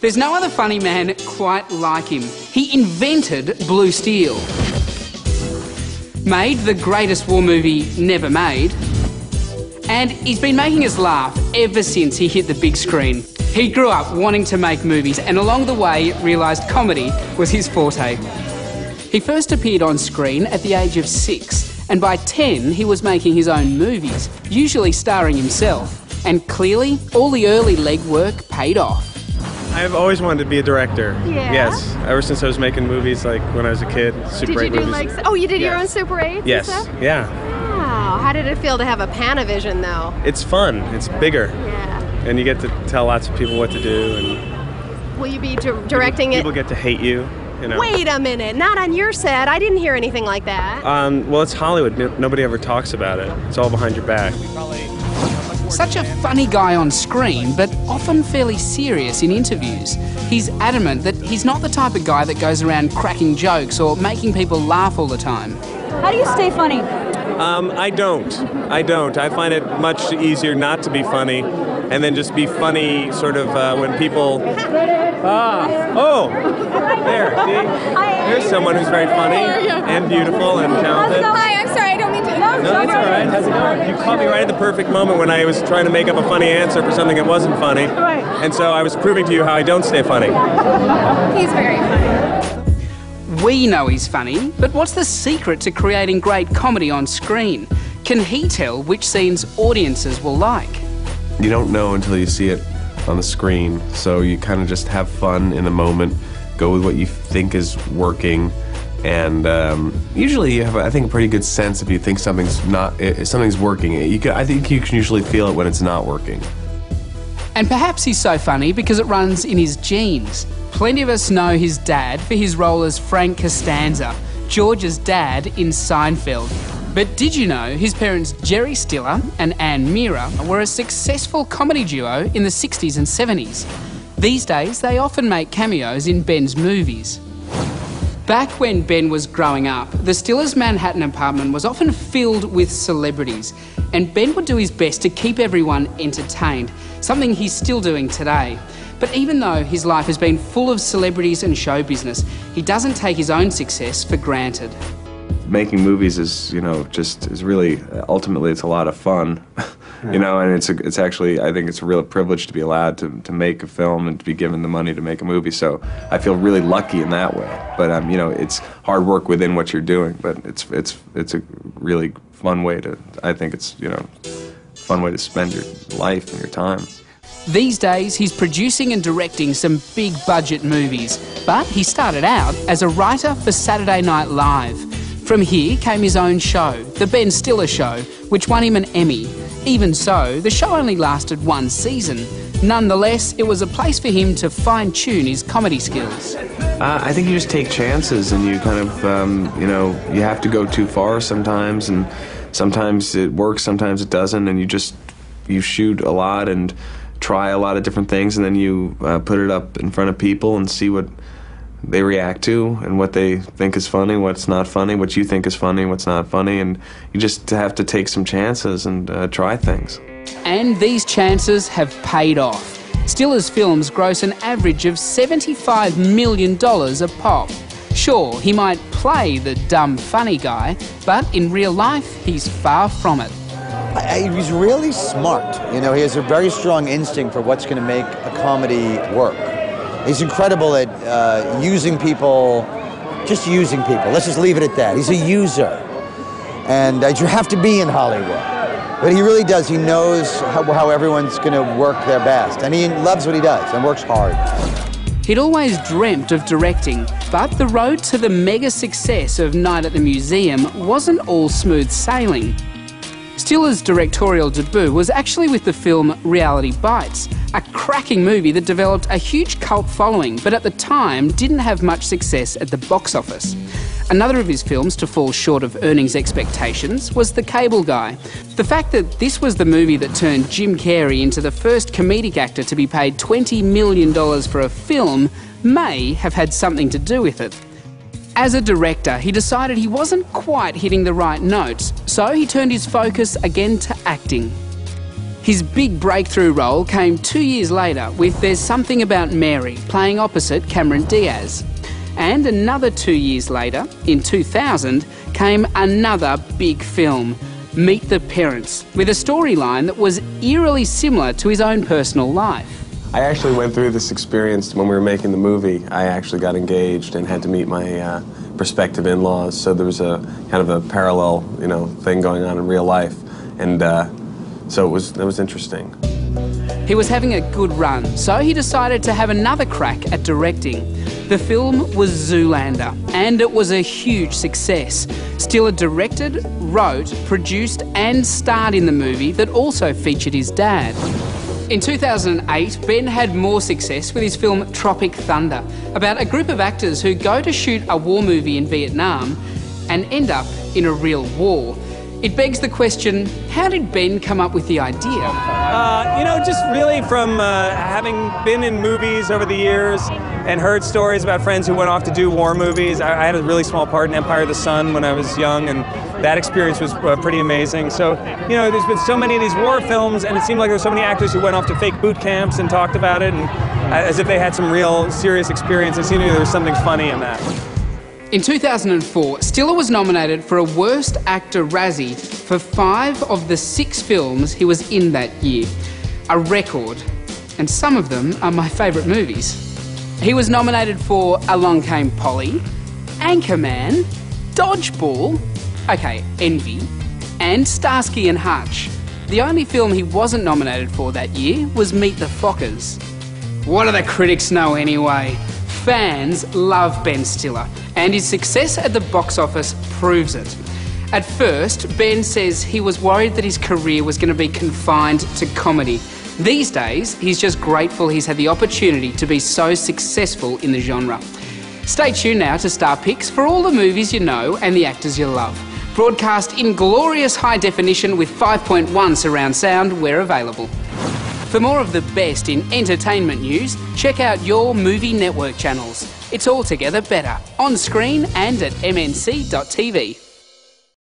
There's no other funny man quite like him. He invented Blue Steel, made the greatest war movie never made, and he's been making us laugh ever since he hit the big screen. He grew up wanting to make movies and along the way realised comedy was his forte. He first appeared on screen at the age of 6, and by 10 he was making his own movies, usually starring himself. And clearly, all the early legwork paid off. I've always wanted to be a director. Yeah? Yes. Ever since I was making movies, like when I was a kid, Super 8 movies. Did you do like... Oh, you did your own Super 8s? Yes. And stuff? Yeah. Wow. How did it feel to have a Panavision, though? It's fun. It's bigger. Yeah. And you get to tell lots of people what to do. And will you be directing it? People get to hate you. You know. Wait a minute, not on your set. I didn't hear anything like that. Well, it's Hollywood. Nobody ever talks about it. It's all behind your back. Such a funny guy on screen, but often fairly serious in interviews. He's adamant that he's not the type of guy that goes around cracking jokes or making people laugh all the time. How do you stay funny? I don't. I find it much easier not to be funny and then just be funny sort of when people... There, see? There's someone who's very funny and beautiful and talented. Hi, I'm sorry, I don't mean to... No, that's all right. How's it going? You caught me right at the perfect moment when I was trying to make up a funny answer for something that wasn't funny. Right. And so I was proving to you how I don't stay funny. He's very funny. We know he's funny, but what's the secret to creating great comedy on screen? Can he tell which scenes audiences will like? You don't know until you see it on the screen, so you kind of just have fun in the moment, go with what you think is working, and usually you have, I think, a pretty good sense if you think something's not, if something's working. I think you can usually feel it when it's not working. And perhaps he's so funny because it runs in his genes. Plenty of us know his dad for his role as Frank Costanza, George's dad in Seinfeld. But did you know his parents Jerry Stiller and Anne Meara were a successful comedy duo in the 60s and 70s? These days, they often make cameos in Ben's movies. Back when Ben was growing up, the Stillers' Manhattan apartment was often filled with celebrities, and Ben would do his best to keep everyone entertained, something he's still doing today. But even though his life has been full of celebrities and show business, he doesn't take his own success for granted. Making movies is, you know, just is really, ultimately it's a lot of fun, you know, and it's actually, I think it's a real privilege to be allowed to make a film and to be given the money to make a movie, so I feel really lucky in that way. But, you know, it's hard work within what you're doing, but it's a really fun way to, I think it's, you know, fun way to spend your life and your time. These days, he's producing and directing some big budget movies, but he started out as a writer for Saturday Night Live. From here came his own show, The Ben Stiller Show, which won him an Emmy. Even so, the show only lasted one season. Nonetheless, it was a place for him to fine-tune his comedy skills. I think you just take chances and you kind of, you know, you have to go too far sometimes, and sometimes it works, sometimes it doesn't, and you shoot a lot and try a lot of different things, and then you put it up in front of people and see what they react to and what they think is funny, what's not funny, what you think is funny, what's not funny, and you just have to take some chances and try things. And these chances have paid off. Stiller's films gross an average of $75 million a pop. Sure, he might play the dumb funny guy, but in real life, he's far from it. He's really smart. You know, he has a very strong instinct for what's going to make a comedy work. He's incredible at using people. Let's just leave it at that. He's a user. And you have to be in Hollywood. But he really does. He knows how everyone's going to work their best. And he loves what he does and works hard. He'd always dreamt of directing, but the road to the mega success of Night at the Museum wasn't all smooth sailing. Stiller's directorial debut was actually with the film Reality Bites, a cracking movie that developed a huge cult following, but at the time didn't have much success at the box office. Another of his films to fall short of earnings expectations was The Cable Guy. The fact that this was the movie that turned Jim Carrey into the first comedic actor to be paid $20 million for a film may have had something to do with it. As a director, he decided he wasn't quite hitting the right notes, so he turned his focus again to acting. His big breakthrough role came 2 years later with There's Something About Mary, playing opposite Cameron Diaz. And another 2 years later, in 2000, came another big film, Meet the Parents, with a storyline that was eerily similar to his own personal life. I actually went through this experience when we were making the movie. I actually got engaged and had to meet my prospective in-laws, so there was a kind of a parallel, you know, thing going on in real life, and so it was interesting. He was having a good run, so he decided to have another crack at directing. The film was Zoolander, and it was a huge success. Stiller directed, wrote, produced and starred in the movie that also featured his dad. In 2008, Ben had more success with his film Tropic Thunder, about a group of actors who go to shoot a war movie in Vietnam and end up in a real war. It begs the question, how did Ben come up with the idea? You know, just really from having been in movies over the years and heard stories about friends who went off to do war movies. I had a really small part in Empire of the Sun when I was young, and that experience was pretty amazing. So, you know, there's been so many of these war films, and it seemed like there were so many actors who went off to fake boot camps and talked about it, and as if they had some real serious experience. It seemed like there was something funny in that. In 2004, Stiller was nominated for a Worst Actor Razzie for 5 of the 6 films he was in that year. A record, and some of them are my favourite movies. He was nominated for Along Came Polly, Anchorman, Dodgeball, okay, Envy, and Starsky and Hutch. The only film he wasn't nominated for that year was Meet the Fockers. What do the critics know anyway? Fans love Ben Stiller, and his success at the box office proves it. At first, Ben says he was worried that his career was going to be confined to comedy. These days, he's just grateful he's had the opportunity to be so successful in the genre. Stay tuned now to Star Picks for all the movies you know and the actors you love. Broadcast in glorious high definition with 5.1 surround sound where available. For more of the best in entertainment news, check out your movie network channels. It's altogether better, on screen and at mnc.tv.